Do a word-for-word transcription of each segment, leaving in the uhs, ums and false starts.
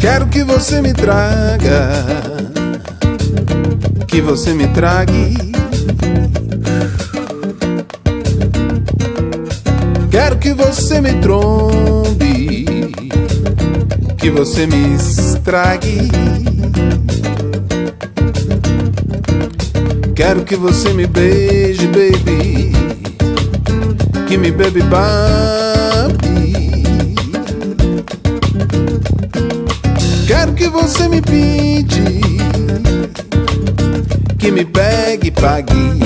Quero que você me traga, que você me trague. Quero que você me trombe, que você me estrague. Quero que você me beije, baby, que me baby baby. Quero que você me pinte, que me pegue e pague.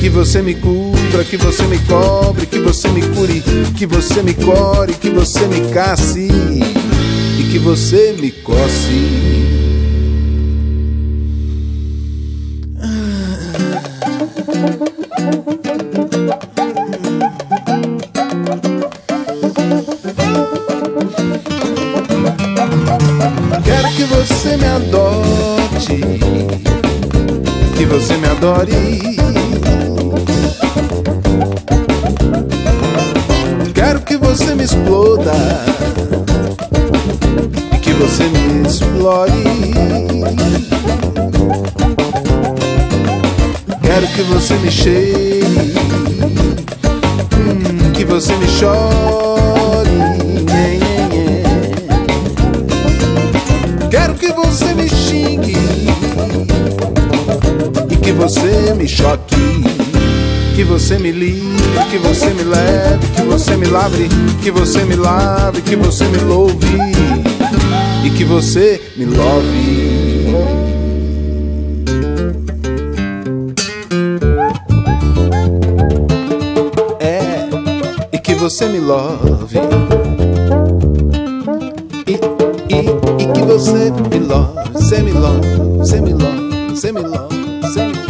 Que você me cubra, que você me cobre, que você me cure, que você me core, que você me casse e que você me coce. Quero que você me adote, que você me adore. Quero que você me exploda, que você me explore. Quero que você me cheire, hum, que você me chore. Quero que você me xingue e que você me choque. Que você me livre, que você me leve, que você me lavre, que você me lave, que você me louve e que você me love. É, e que você me love. E, e, e que você me love, você me love, você me love, você me love, você me love.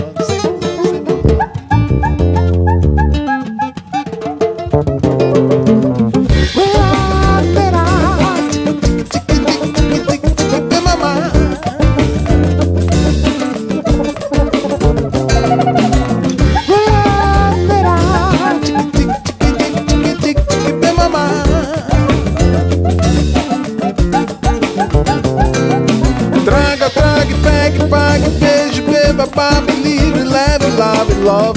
Traga, trague, pegue, pague, beijo, beba, babe, livre, leve, lave, love.